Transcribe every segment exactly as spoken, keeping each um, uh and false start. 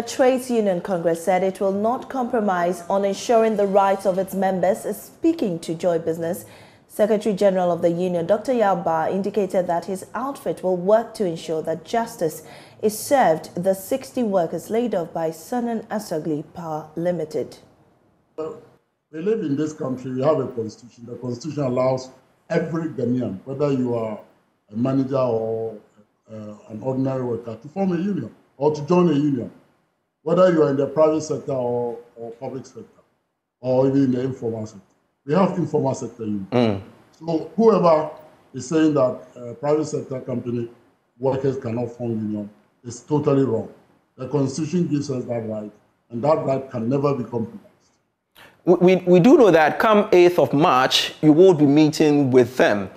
The Trades Union Congress said it will not compromise on ensuring the rights of its members. Speaking to Joy Business, Secretary General of the Union, Doctor Yao Ba, indicated that his outfit will work to ensure that justice is served the sixty workers laid off by Sonnen Asogli Power Limited. Well, we live in this country, we have a constitution. The constitution allows every Ghanaian, whether you are a manager or uh, an ordinary worker, to form a union or to join a union, whether you are in the private sector or, or public sector, or even in the informal sector. We have informal sector unions. Mm. So whoever is saying that uh, private sector company workers cannot form union is totally wrong. The Constitution gives us that right, and that right can never be compromised. We, we, we do know that come eighth of March, you will be meeting with them.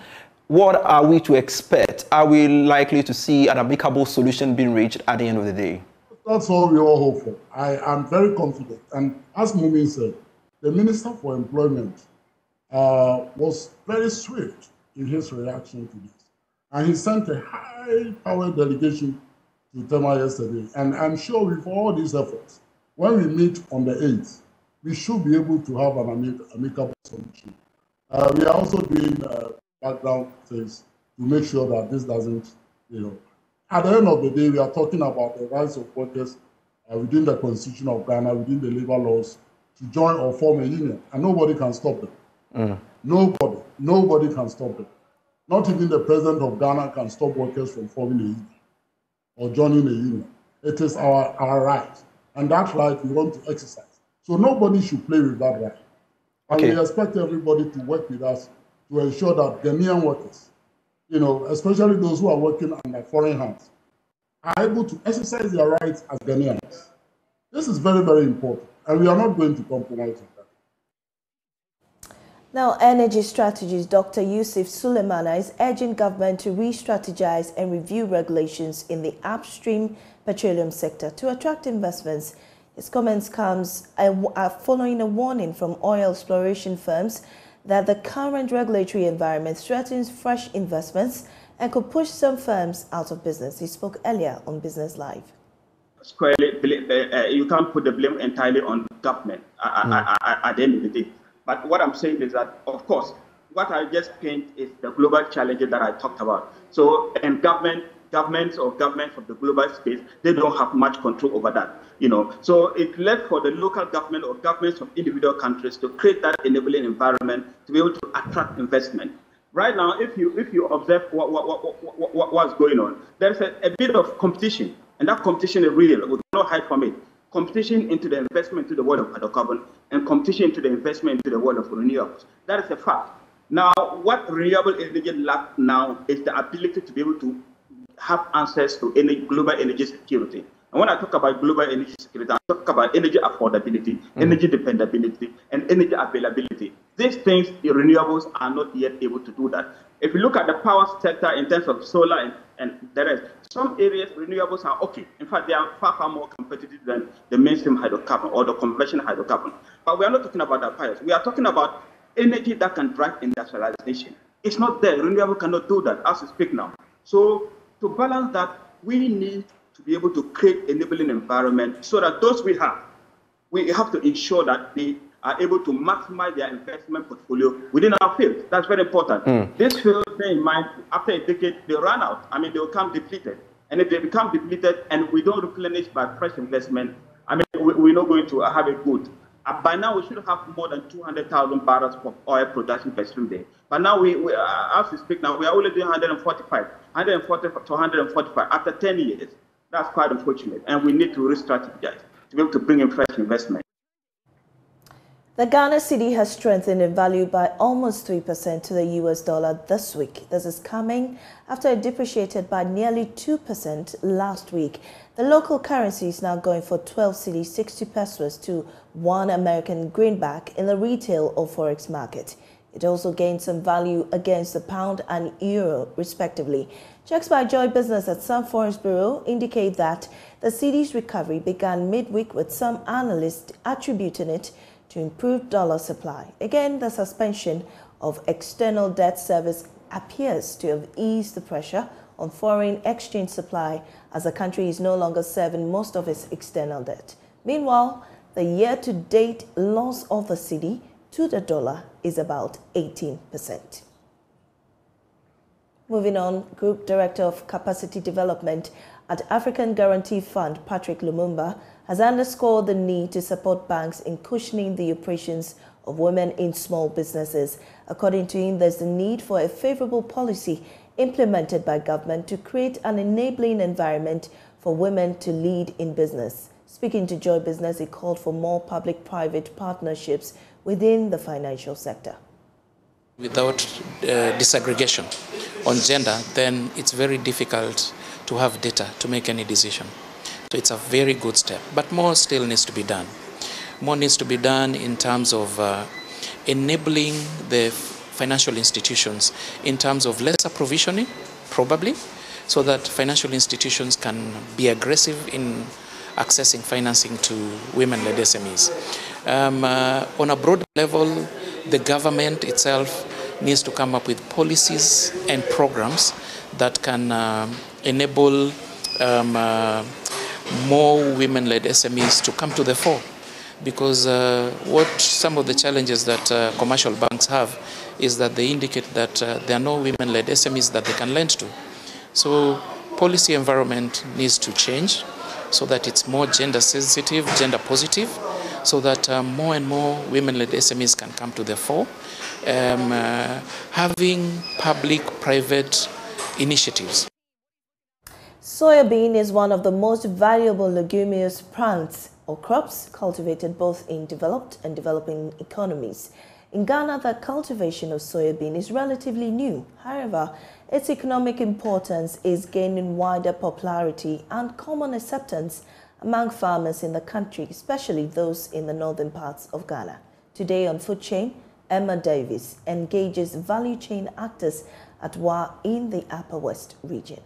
What are we to expect? Are we likely to see an amicable solution being reached at the end of the day? That's all we all hope for. I am very confident. And as Mumin said, the Minister for Employment Uh, was very swift in his reaction to this. And he sent a high-powered delegation to Tema yesterday. And I'm sure with all these efforts, when we meet on the eighth, we should be able to have an amic amicable solution. Uh, we are also doing uh, background things to make sure that this doesn't, you know. At the end of the day, we are talking about the rights of workers uh, within the Constitution of Ghana, within the labor laws, to join or form a union, and nobody can stop them. Mm. Nobody, nobody can stop them. Not even the president of Ghana can stop workers from forming a union or joining a union. It is our, our right, and that right we want to exercise. So nobody should play with that right. And okay, we expect everybody to work with us to ensure that Ghanaian workers, you know, especially those who are working under foreign hands, are able to exercise their rights as Ghanaians. This is very, very important, and we are not going to compromise on that. Now, energy strategist Doctor Yusuf Suleimana is urging government to re-strategize and review regulations in the upstream petroleum sector to attract investments. His comments comes uh, following a warning from oil exploration firms that the current regulatory environment threatens fresh investments and could push some firms out of business. He spoke earlier on Business Live. Squarely, uh, you can't put the blame entirely on government mm. at the end of the day. But what I'm saying is that, of course, what I just paint is the global challenges that I talked about. So, and government, governments or governments of the global space, they don't have much control over that, you know. So it's left for the local government or governments of individual countries to create that enabling environment to be able to attract investment. Right now, if you if you observe what, what, what, what, what what's going on, there's a, a bit of competition, and that competition is real. We cannot hide from it. Competition into the investment into the world of hydrocarbon and competition into the investment into the world of renewables. That is a fact. Now, what renewable energy lack now is the ability to be able to have access to any global energy security. And when I talk about global energy security, I talk about energy affordability, mm. energy dependability, and energy availability. These things, the renewables are not yet able to do that. If you look at the power sector in terms of solar and, and the rest, some areas renewables are okay. In fact, they are far, far more competitive than the mainstream hydrocarbon or the conventional hydrocarbon. But we are not talking about that bias. We are talking about energy that can drive industrialization. It's not there. Renewable cannot do that as we speak now. So to balance that, we need to be able to create enabling environment so that those we have, we have to ensure that they are able to maximize their investment portfolio within our field. That's very important. Mm. This field, bear in mind, after a decade, they run out. I mean, they will become depleted. And if they become depleted and we don't replenish by fresh investment, I mean, we, we're not going to have it good. Uh, by now, we should have more than two hundred thousand barrels of oil production per stream day. But now, we, we uh, as we speak now, we are only doing one hundred forty-five, one hundred forty to one hundred forty-five after ten years. That's quite unfortunate. And we need to re-strategize to be able to bring in fresh investment. The Ghana cedi has strengthened in value by almost three percent to the U S dollar this week. This is coming after it depreciated by nearly two percent last week. The local currency is now going for twelve cedi sixty pesos to one American greenback in the retail or forex market. It also gained some value against the pound and euro, respectively. Checks by Joy Business at some foreign bureaus indicate that the cedi's recovery began midweek, with some analysts attributing it to improve dollar supply. Again, the suspension of external debt service appears to have eased the pressure on foreign exchange supply as the country is no longer serving most of its external debt. Meanwhile, the year-to-date loss of the cedi to the dollar is about eighteen percent. Moving on, Group Director of Capacity Development at African Guarantee Fund, Patrick Lumumba, has underscored the need to support banks in cushioning the oppressions of women in small businesses. According to him, there's the need for a favorable policy implemented by government to create an enabling environment for women to lead in business. Speaking to Joy Business, he called for more public-private partnerships within the financial sector. Without uh, disaggregation on gender, then it's very difficult to have data to make any decision. So it's a very good step, but more still needs to be done. More needs to be done in terms of uh, enabling the financial institutions in terms of lesser provisioning, probably, so that financial institutions can be aggressive in accessing financing to women-led S M Es. Um, uh, on a broad level, the government itself needs to come up with policies and programs that can um, enable um, uh, more women-led S M Es to come to the fore, because uh, what some of the challenges that uh, commercial banks have is that they indicate that uh, there are no women-led S M Es that they can lend to. So policy environment needs to change so that it's more gender-sensitive, gender-positive, so that uh, more and more women-led S M Es can come to the fore. Um, uh, having public-private initiatives. Soybean is one of the most valuable leguminous plants or crops cultivated both in developed and developing economies. In Ghana, the cultivation of soybean is relatively new. However, its economic importance is gaining wider popularity and common acceptance among farmers in the country, especially those in the northern parts of Ghana. Today on Food Chain, Emma Davis engages value chain actors at W A in the Upper West region.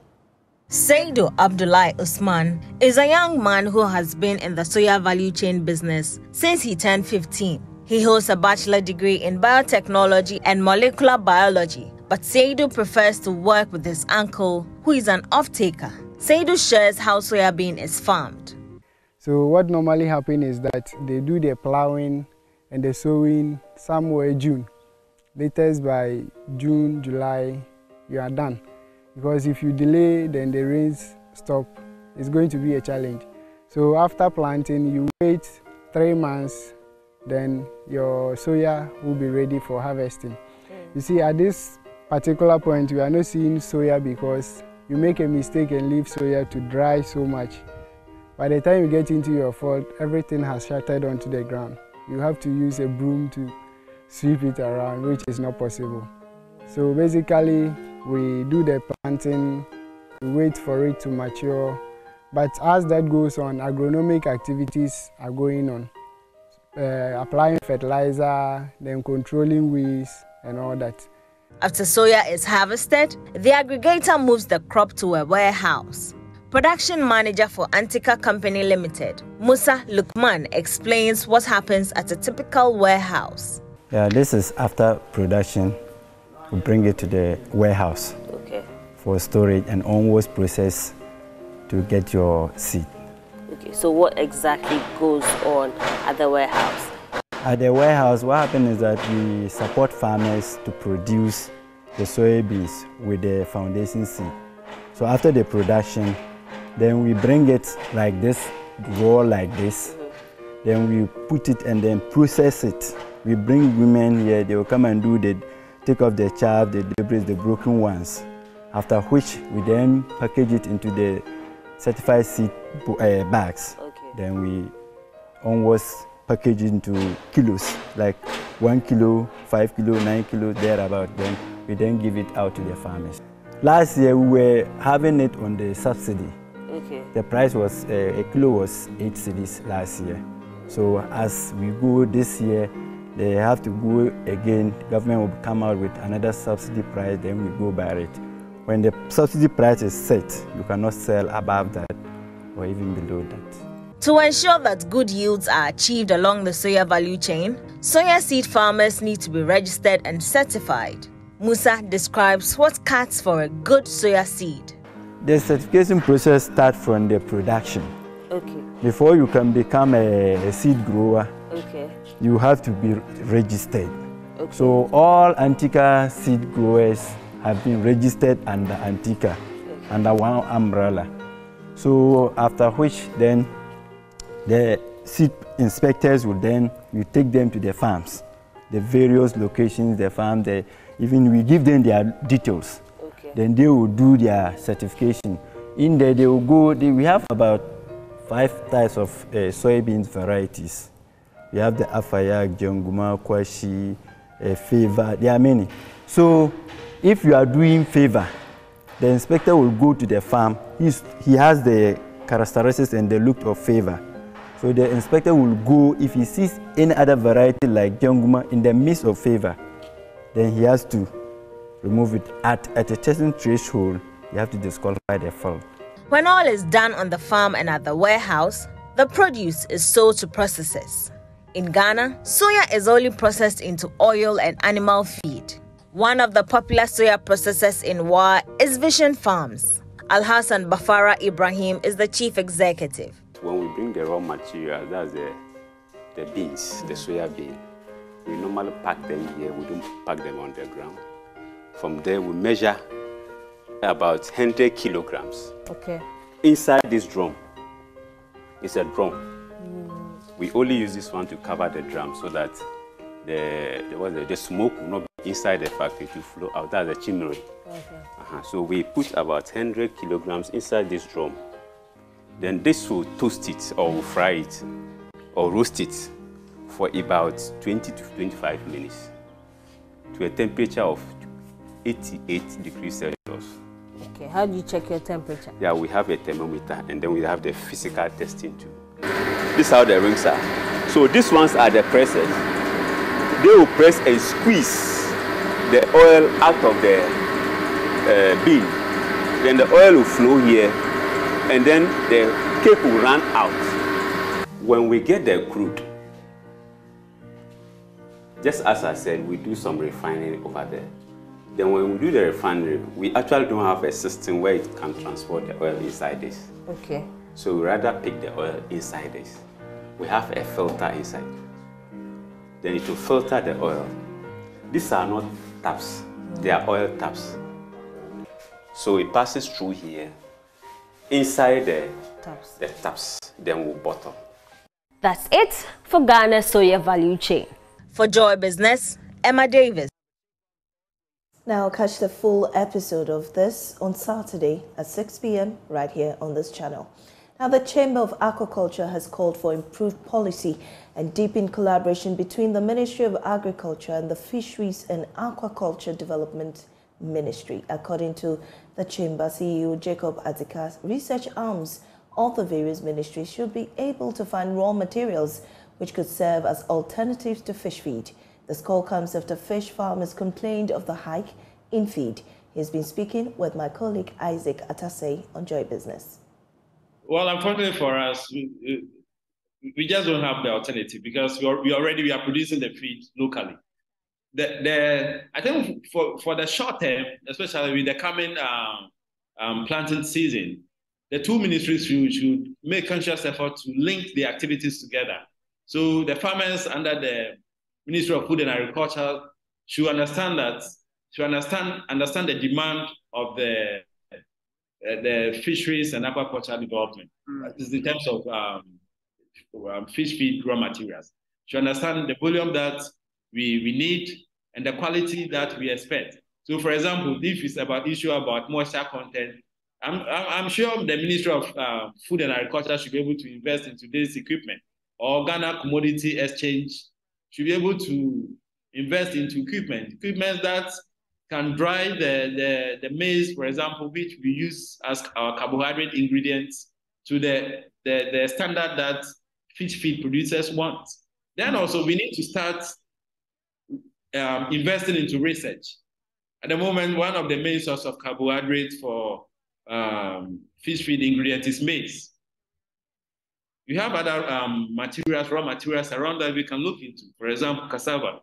Saidu Abdullahi Usman is a young man who has been in the soya value chain business since he turned fifteen. He holds a bachelor degree in biotechnology and molecular biology, but Saidu prefers to work with his uncle, who is an off-taker. Saidu shares how soya bean is farmed. So what normally happens is that they do the plowing and the sowing somewhere June. Latest by June, July, you are done. Because if you delay, then the rains stop. It's going to be a challenge. So after planting, you wait three months, then your soya will be ready for harvesting. Mm. You see, at this particular point, we are not seeing soya because you make a mistake and leave soya to dry so much. By the time you get into your fault, everything has shattered onto the ground. You have to use a broom to sweep it around, which is not possible. So basically, we do the planting, we wait for it to mature, but as that goes on, agronomic activities are going on. Uh, applying fertilizer, then controlling weeds and all that. After soya is harvested, the aggregator moves the crop to a warehouse. Production manager for Antica Company Limited, Musa Lukman, explains what happens at a typical warehouse. Yeah, this is after production. We bring it to the warehouse okay. for storage and onwards process to get your seed. Okay, so what exactly goes on at the warehouse? At the warehouse, what happens is that we support farmers to produce the soybeans with the foundation seed. So after the production, then we bring it like this, raw like this. Mm-hmm. Then we put it and then process it. We bring women here, they will come and do the take off the chaff, the debris, the broken ones, after which we then package it into the certified seed uh, bags. Okay. Then we onwards package it into kilos, like one kilo, five kilo, nine kilo, thereabout. Then we then give it out to the farmers. Last year we were having it on the subsidy. Okay. The price was, uh, a kilo was eight cedis last year. So as we go this year, they have to go again, government will come out with another subsidy price, then we go by it. When the subsidy price is set, you cannot sell above that or even below that. To ensure that good yields are achieved along the soya value chain, soya seed farmers need to be registered and certified. Musa describes what counts for a good soya seed. The certification process starts from the production. Okay. Before you can become a, a seed grower, okay, you have to be registered. Okay. So all Antica seed growers have been registered under Antica, okay, under one umbrella. So after which then the seed inspectors will then, you take them to the farms, the various locations, the farm, the, even we give them their details. Okay. Then they will do their certification. In there they will go, they, we have about five types of uh, soybean varieties. We have the Afayak, Jonguma, Kwashi, uh, Fever, there are many. So if you are doing Fever, the inspector will go to the farm. He's, he has the characteristics and the look of Fever. So the inspector will go, if he sees any other variety like Gyanguma in the midst of Fever, then he has to remove it. At, at a certain threshold, you have to disqualify the farm. When all is done on the farm and at the warehouse, the produce is sold to processors. In Ghana, soya is only processed into oil and animal feed. One of the popular soya processors in Wa is Vision Farms. Al-Hassan Bafara Ibrahim is the chief executive. When we bring the raw material, that's the, the beans, the soya bean, we normally pack them here, we don't pack them on the ground. From there, we measure about one hundred kilograms. Okay. Inside this drum, it's a drum. Mm. We only use this one to cover the drum so that the, the, the smoke will not be inside the factory to flow out. That's the chimney. Okay. Uh-huh. So we put about one hundred kilograms inside this drum. Then this will toast it or fry it or roast it for about twenty to twenty-five minutes to a temperature of eighty-eight degrees Celsius. Okay, how do you check your temperature? Yeah, we have a thermometer and then we have the physical testing too. This is how the rings are. So these ones are the presses. They will press and squeeze the oil out of the uh, bean. Then the oil will flow here, and then the cake will run out. When we get the crude, just as I said, we do some refining over there. Then when we do the refinery, we actually don't have a system where it can transport the oil inside this. Okay. So we rather pick the oil inside this. We have a filter inside. Then it will filter the oil. These are not taps, they are oil taps. So it passes through here, inside the taps. the taps, then we'll bottle. That's it for Ghana Soya Value Chain. For Joy Business, Emma Davis. Now catch the full episode of this on Saturday at six p m right here on this channel. Now the Chamber of Aquaculture has called for improved policy and deepened collaboration between the Ministry of Agriculture and the Fisheries and Aquaculture Development Ministry. According to the Chamber C E O Jacob Azikas, research arms of the various ministries should be able to find raw materials which could serve as alternatives to fish feed. This call comes after fish farmers complained of the hike in feed. He's been speaking with my colleague Isaac Atase on Joy Business. Well, unfortunately for us, we, we just don't have the alternative because we, are, we already we are producing the feed locally. The, the, I think for, for the short term, especially with the coming um, um, planting season, the two ministries should, should make conscious effort to link the activities together. So the farmers under the Ministry of Food and Agriculture should understand that, should understand, understand the demand of the, uh, the fisheries and aquaculture development, mm-hmm, in terms of um, fish feed raw materials. Should understand the volume that we, we need and the quality that we expect. So for example, if it's about issue about moisture content, I'm, I'm sure the Ministry of uh, Food and Agriculture should be able to invest in today's equipment, or Ghana Commodity Exchange should be able to invest into equipment, equipment that can dry the, the, the maize, for example, which we use as our carbohydrate ingredients to the, the, the standard that fish feed producers want. Then also we need to start Um, investing into research. At the moment, one of the main sources of carbohydrates for um, fish feed ingredients is maize. We have other um, materials, raw materials around that we can look into. For example, cassava.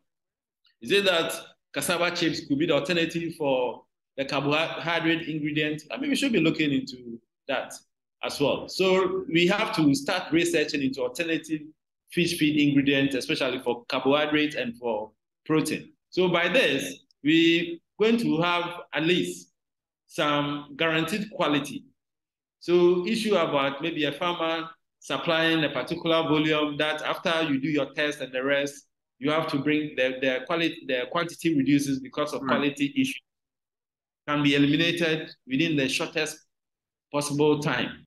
Is it that cassava chips could be the alternative for the carbohydrate ingredient. I mean, we should be looking into that as well. So we have to start researching into alternative fish feed ingredients, especially for carbohydrates and for protein. So by this, we're going to have at least some guaranteed quality. So issue about maybe a farmer supplying a particular volume that after you do your test and the rest, you have to bring the, the quality, the quantity reduces because of mm. quality issues, can be eliminated within the shortest possible time.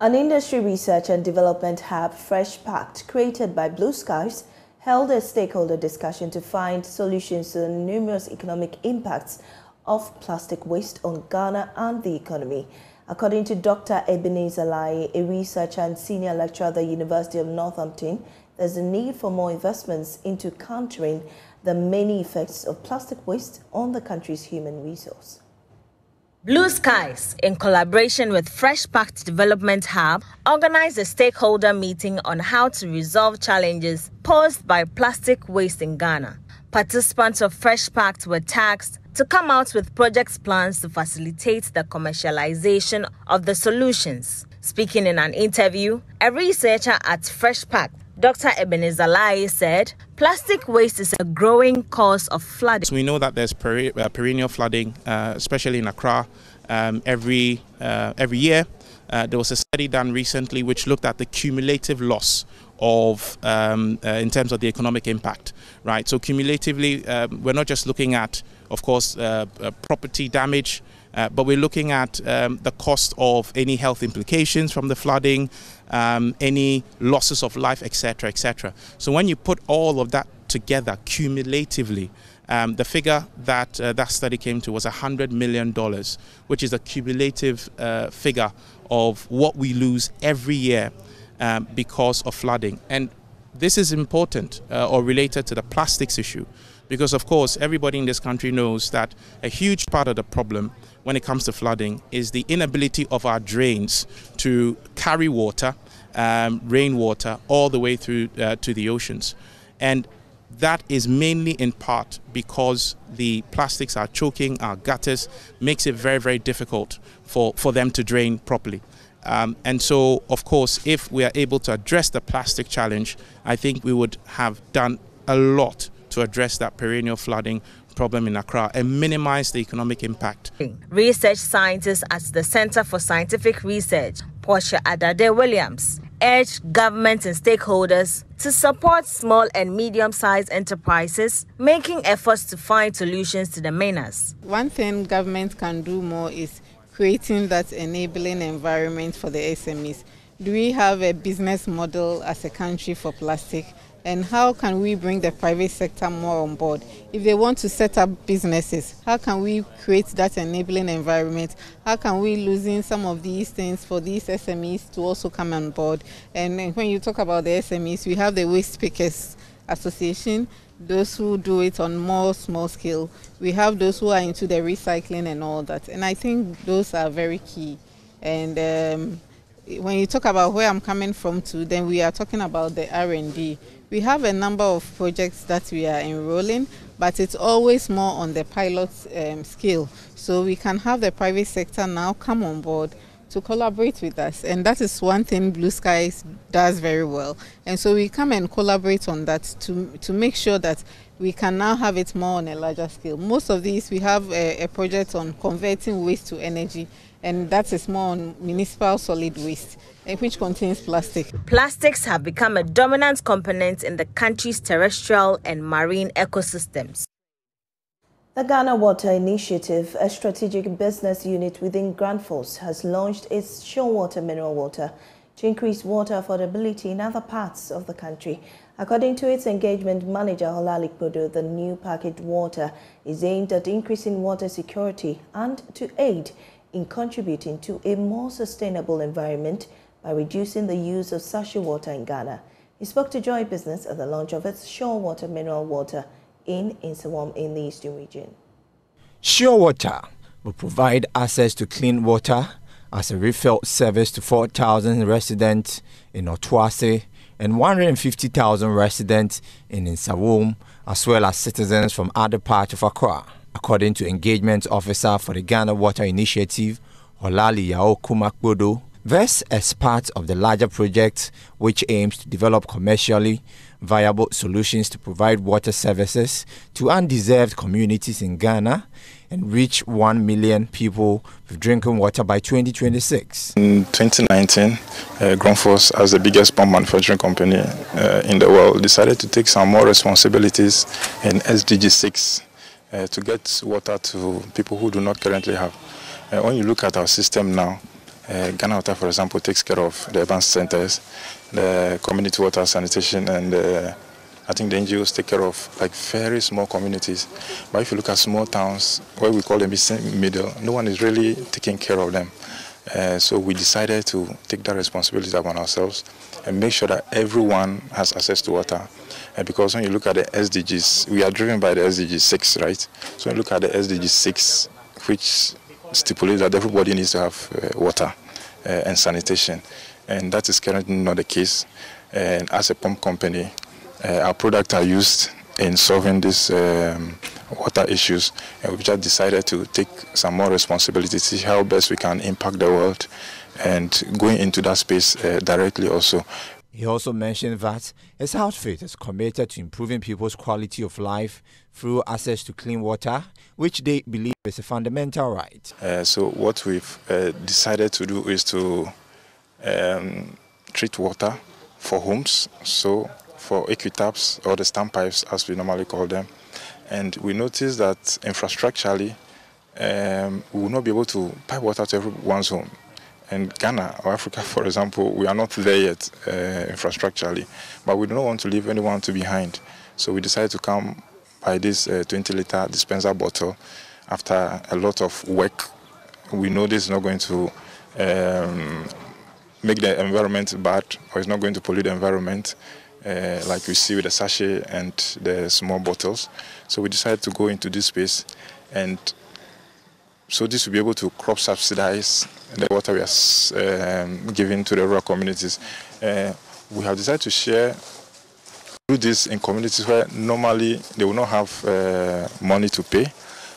An industry research and development hub, Fresh Pact, created by Blue Skies, held a stakeholder discussion to find solutions to the numerous economic impacts of plastic waste on Ghana and the economy. According to Doctor Ebenezer Lai, a researcher and senior lecturer at the University of Northampton, there's a need for more investments into countering the many effects of plastic waste on the country's human resource. Blue Skies, in collaboration with Fresh Pact Development Hub, organized a stakeholder meeting on how to resolve challenges posed by plastic waste in Ghana. Participants of Fresh Pact were tasked to come out with project plans to facilitate the commercialization of the solutions. Speaking in an interview, a researcher at Fresh Pact, Doctor Ebenezer Lai, said plastic waste is a growing cause of flooding. So we know that there's peri uh, perennial flooding, uh, especially in Accra, um, every, uh, every year. Uh, there was a study done recently which looked at the cumulative loss of um, uh, in terms of the economic impact, right? So cumulatively, um, we're not just looking at, of course, uh, uh, property damage, Uh, but we're looking at um, the cost of any health implications from the flooding, um, any losses of life, et cetera, et cetera. So when you put all of that together cumulatively, um, the figure that uh, that study came to was one hundred million dollars, which is a cumulative uh, figure of what we lose every year um, because of flooding. And this is important uh, or related to the plastics issue. Because, of course, everybody in this country knows that a huge part of the problem when it comes to flooding is the inability of our drains to carry water, um, rainwater, all the way through uh, to the oceans. And that is mainly in part because the plastics are choking our gutters, makes it very, very difficult for, for them to drain properly. Um, and so, of course, if we are able to address the plastic challenge, I think we would have done a lot to address that perennial flooding problem in Accra and minimize the economic impact. Research scientists at the Center for Scientific Research, Portia Adade Williams, urged governments and stakeholders to support small and medium-sized enterprises, making efforts to find solutions to the menace. One thing governments can do more is creating that enabling environment for the S M Es. Do we have a business model as a country for plastic? And how can we bring the private sector more on board? If they want to set up businesses, how can we create that enabling environment? How can we loosen some of these things for these S M Es to also come on board? And when you talk about the S M Es, we have the Waste Pickers Association, those who do it on more small scale. We have those who are into the recycling and all that. And I think those are very key. And um, when you talk about where I'm coming from to, then we are talking about the R and D. We have a number of projects that we are enrolling, but it's always more on the pilot um, scale. So we can have the private sector now come on board to collaborate with us. And that is one thing Blue Skies does very well. And so we come and collaborate on that to, to make sure that we can now have it more on a larger scale. Most of these, we have a, a project on converting waste to energy, and that is more on municipal solid waste, which contains plastic. Plastics have become a dominant component in the country's terrestrial and marine ecosystems. The Ghana Water Initiative, a strategic business unit within Grundfos, has launched its Shorewater mineral water to increase water affordability in other parts of the country. According to its engagement manager, Olali Yao, the new packaged water is aimed at increasing water security and to aid in contributing to a more sustainable environment by reducing the use of sachet water in Ghana. He spoke to Joy Business at the launch of its Shorewater mineral water in Insawom in the Eastern region. Shorewater will provide access to clean water as a refill service to four thousand residents in Otuase and one hundred fifty thousand residents in Insawom, as well as citizens from other parts of Accra. According to Engagement Officer for the Ghana Water Initiative, Olali Yao Kumakwodo, this is part of the larger project which aims to develop commercially viable solutions to provide water services to undeserved communities in Ghana and reach one million people with drinking water by twenty twenty-six. In twenty nineteen, uh, Grundfos, as the biggest pump manufacturing company uh, in the world, decided to take some more responsibilities in S D G six uh, to get water to people who do not currently have. Uh, when you look at our system now, Uh, Ghana Water, for example, takes care of the urban centers, the community water sanitation, and uh, I think the N G Os take care of like very small communities. But if you look at small towns, what we call the missing middle, no one is really taking care of them. Uh, so we decided to take that responsibility upon ourselves and make sure that everyone has access to water. And because when you look at the S D Gs, we are driven by the S D G six, right? So when you look at the S D G six, which stipulate that everybody needs to have uh, water uh, and sanitation, and that is currently not the case. And as a pump company, uh, our products are used in solving these um, water issues, and we've just decided to take some more responsibility to see how best we can impact the world and going into that space uh, directly also. He also mentioned that his outfit is committed to improving people's quality of life through access to clean water, which they believe is a fundamental right. Uh, so what we've uh, decided to do is to um, treat water for homes, so for equitaps or the standpipes as we normally call them. And we noticed that infrastructurally um, we will not be able to pipe water to everyone's home. And Ghana or Africa, for example, we are not there yet uh, infrastructurally, but we don't want to leave anyone to behind. So we decided to come by this uh, twenty litre dispenser bottle after a lot of work. We know this is not going to um, make the environment bad, or it's not going to pollute the environment uh, like we see with the sachet and the small bottles. So we decided to go into this space, and so this will be able to crop subsidize the water we are um, giving to the rural communities. Uh, we have decided to share through this in communities where normally they will not have uh, money to pay.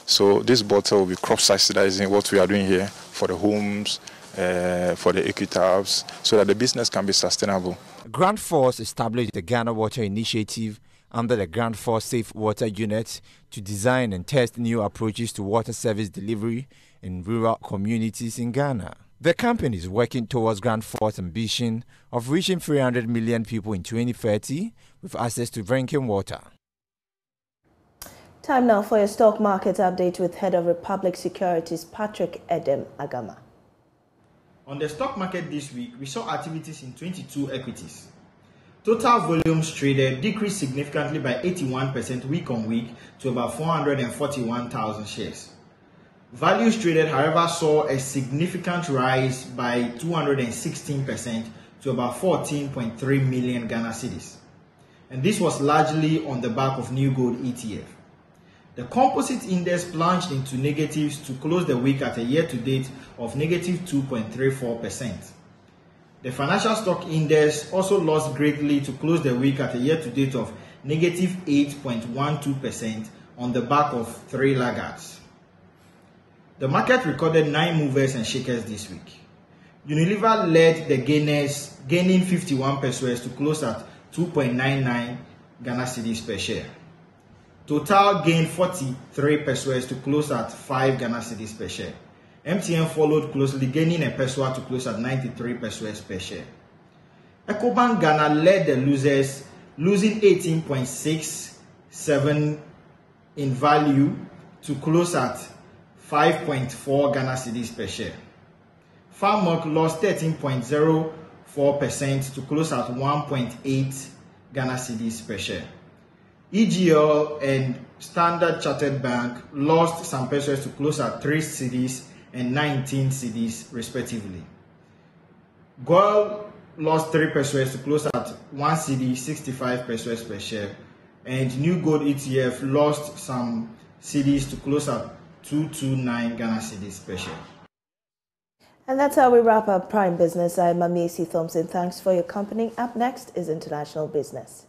So this bottle will be crop subsidizing what we are doing here for the homes, uh, for the equitables, so that the business can be sustainable. Grundfos established the Ghana Water Initiative under the Grundfos Safe Water Unit to design and test new approaches to water service delivery in rural communities in Ghana. The campaign is working towards Grundfos' ambition of reaching three hundred million people in twenty thirty with access to drinking water. Time now for a stock market update with Head of Republic Securities, Patrick Edem Agama. On the stock market this week, we saw activities in twenty-two equities. Total volumes traded decreased significantly by eighty-one percent week on week to about four hundred forty-one thousand shares. Values traded, however, saw a significant rise by two hundred sixteen percent to about fourteen point three million Ghana cedis. And this was largely on the back of New Gold E T F. The composite index plunged into negatives to close the week at a year-to-date of negative two point three four percent. The financial stock index also lost greatly to close the week at a year-to-date of negative eight point one two percent on the back of three laggards. The market recorded nine movers and shakers this week. Unilever led the gainers, gaining fifty-one pesos to close at two point nine nine Ghana cedis per share. Total gained forty-three pesos to close at five Ghana cedis per share. M T N followed closely, gaining a peswa to close at ninety-three peswas per share. Ecobank Ghana led the losers, losing eighteen point six seven in value to close at five point four Ghana cedis per share. Farmwork lost thirteen point zero four percent to close at one point eight Ghana cedis per share. E G L and Standard Chartered Bank lost some peswas to close at three cedis and nineteen cedis respectively. Gold lost three pesos to close at one cedi, sixty-five pesos per share, and New Gold E T F lost some cedis to close at two two nine Ghana cedis per share. And that's how we wrap up Prime Business. I'm Amisi Thompson. Thanks for your company. Up next is International Business.